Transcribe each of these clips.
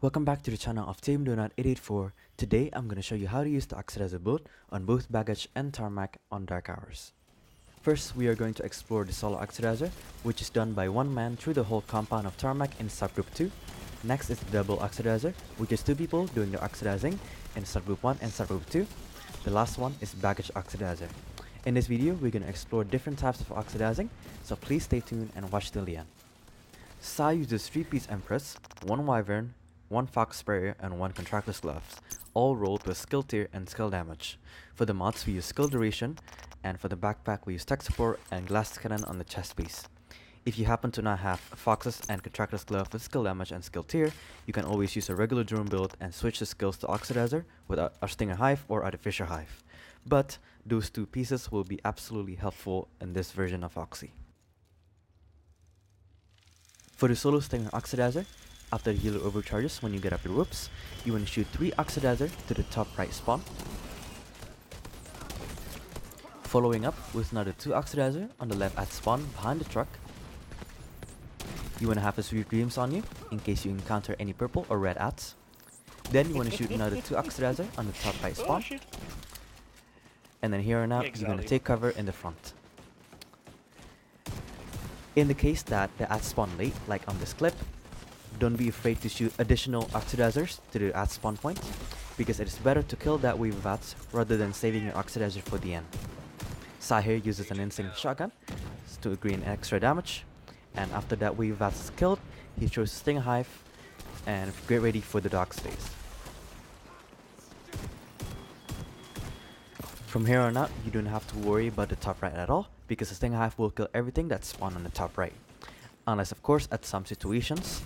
Welcome back to the channel of TameDoughnut884. Today I'm going to show you how to use the Acosta as a boat on both baggage and tarmac on Dark Hours. First, we are going to explore the solo Acosta, which is done by one man through the whole compound of tarmac in subgroup 2. Next is the double Acosta, which is two people doing the Acosta-ing in subgroup 1 and subgroup 2. The last one is baggage Acosta. In this video, we're going to explore different types of Acosta, so please stay tuned and watch till the end. Sai uses 3-piece Empress, 1 Wyvern, 1 Fox sprayer, and 1 Contractor's Gloves, all rolled with skill tier and skill damage. For the mods, we use skill duration, and for the backpack, we use tech support and glass cannon on the chest piece. If you happen to not have Fox's and Contractor's Gloves with skill damage and skill tier, you can always use a regular drone build and switch the skills to Oxidizer with a Stinger Hive or Artificial Hive. But those two pieces will be absolutely helpful in this version of Oxy. For the solo Stinger Oxidizer, after the healer overcharges when you get up your whoops, you want to shoot 3 Acosta's to the top right spawn, following up with another 2 Acosta's on the left at spawn behind the truck. You want to have a Sweet Dreams on you in case you encounter any purple or red ats. Then you want to shoot another 2 Acosta's on the top right spawn. And then here and out, you're going to take cover in the front. In the case that the ats spawn late, like on this clip, don't be afraid to shoot additional Oxidizers to the at spawn point, because it is better to kill that wave of ats rather than saving your Oxidizer for the end. Sai here uses an instinct shotgun to gain extra damage, and after that wave of ats is killed, he throws Stinger Hive and get ready for the dark space. From here on out, you don't have to worry about the top right at all, because the Stinger Hive will kill everything that's spawned on the top right. Unless of course at some situations,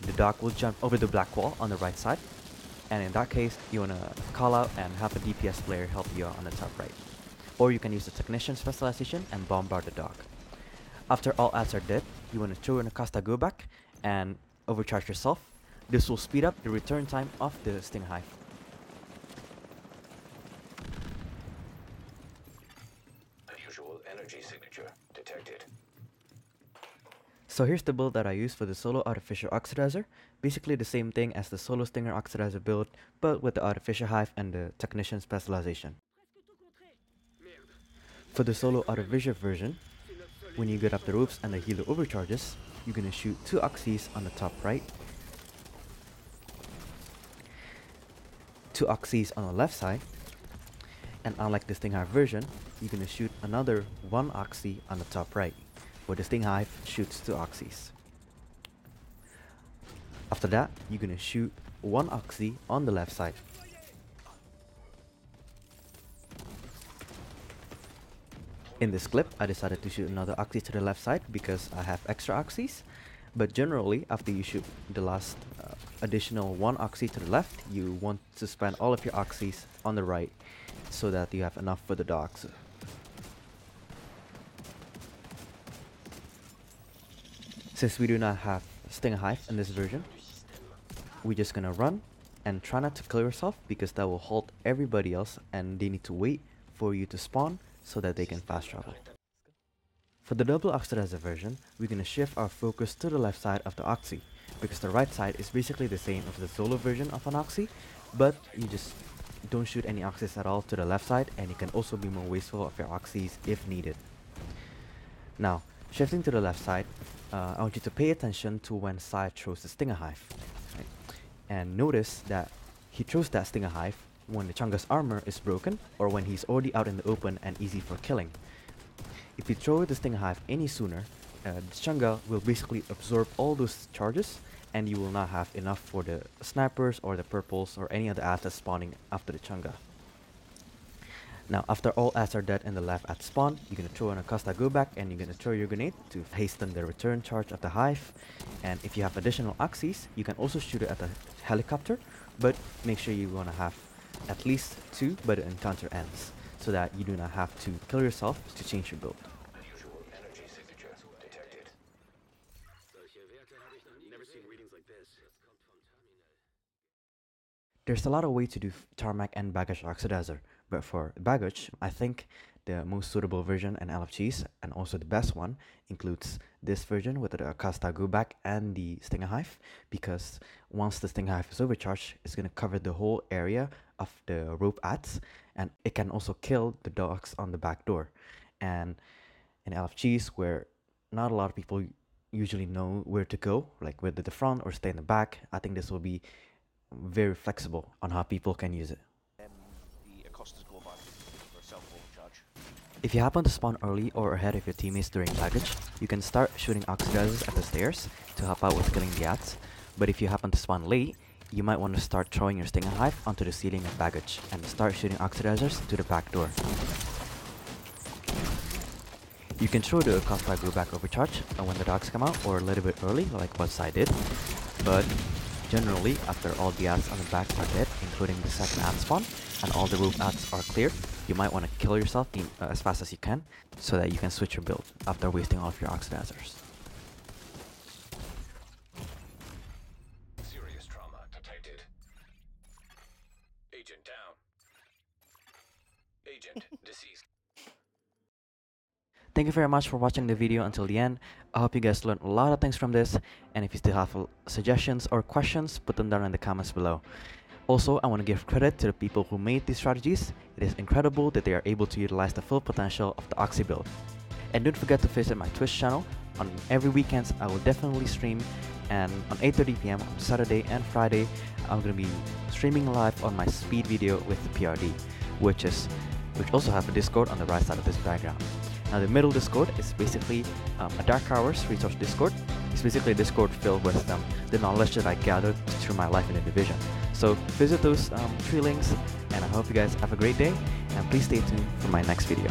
the dog will jump over the black wall on the right side, and in that case you want to call out and have a DPS player help you out on the top right. Or you can use the Technician specialization and bombard the dog. After all ads are dead, you want to throw in Acosta's Go-Bag and overcharge yourself. This will speed up the return time of the Stinger Hive. Unusual energy signature detected. So here's the build that I use for the solo Artificial Oxidizer, basically the same thing as the solo Stinger Oxidizer build, but with the Artificial Hive and the Technician specialization. For the solo Artificial version, when you get up the ropes and the healer overcharges, you're gonna shoot 2 Oxys on the top right, 2 Oxys on the left side, and unlike the Stinger Hive version, you're gonna shoot another 1 Oxy on the top right, where the Stinger Hive shoots 2 Oxys. After that, you're gonna shoot 1 Oxy on the left side. In this clip, I decided to shoot another Oxy to the left side because I have extra Oxys, but generally, after you shoot the last additional 1 Oxy to the left, you want to spend all of your Oxys on the right so that you have enough for the dogs. Since we do not have Stinger Hive in this version, we're just gonna run and try not to kill yourself, because that will halt everybody else and they need to wait for you to spawn so that they can fast travel. For the double Acosta version, we're gonna shift our focus to the left side of the Oxy, because the right side is basically the same as the solo version of an Oxy, but you just don't shoot any Oxys at all to the left side, and you can also be more wasteful of your Oxys if needed. Now, shifting to the left side, I want you to pay attention to when Sai throws the Stinger Hive, right? And notice that he throws that Stinger Hive when the Chunga's armor is broken or when he's already out in the open and easy for killing. If you throw the Stinger Hive any sooner, the Chunga will basically absorb all those charges, and you will not have enough for the snipers or the purples or any other ads that's spawning after the Chunga. Now, after all ads are dead in the left at spawn, you're gonna throw an Acosta's Go-Bag and you're gonna throw your grenade to hasten the return charge of the hive. And if you have additional Oxys, you can also shoot it at the helicopter, but make sure you wanna have at least 2 by the encounter ends, so that you do not have to kill yourself to change your build. Unusual energy signature detected. Never seen readings like this. There's a lot of ways to do tarmac and baggage Acosta, but for baggage, I think the most suitable version and LFGs, and also the best one includes this version with the Acosta's Go-Bag and the Stinger Hive, because once the Stinger Hive is overcharged, it's going to cover the whole area of the rope ads, and it can also kill the dogs on the back door. And in LFGs, where not a lot of people usually know where to go, like whether the front or stay in the back, I think this will be very flexible on how people can use it. The Acosta's Go-Bag for self-overcharge. If you happen to spawn early or ahead of your teammates during baggage, you can start shooting oxidizers at the stairs to help out with killing the ads. But if you happen to spawn late, you might want to start throwing your Stinger Hive onto the ceiling of baggage and start shooting oxidizers to the back door. You can throw the Acosta's Go-Bag overcharge when the dogs come out or a little bit early, like what I did, but generally after all the ads on the back are dead, including the second ad spawn, and all the roof ads are cleared, you might want to kill yourself as fast as you can so that you can switch your build after wasting all of your oxidizers. Serious trauma detected. Agent down. Agent deceased. Thank you very much for watching the video until the end. I hope you guys learned a lot of things from this, and if you still have suggestions or questions, put them down in the comments below. Also, I want to give credit to the people who made these strategies. It is incredible that they are able to utilize the full potential of the Oxy build. And don't forget to visit my Twitch channel. On every weekends, I will definitely stream, and on 8:30 p.m. on Saturday and Friday, I'm going to be streaming live on my speed video with the PRD, which also have a Discord on the right side of this background. Now the middle Discord is basically a Dark Hours resource Discord. It's basically a Discord filled with the knowledge that I gathered through my life in the division. So visit those 3 links, and I hope you guys have a great day, and please stay tuned for my next video.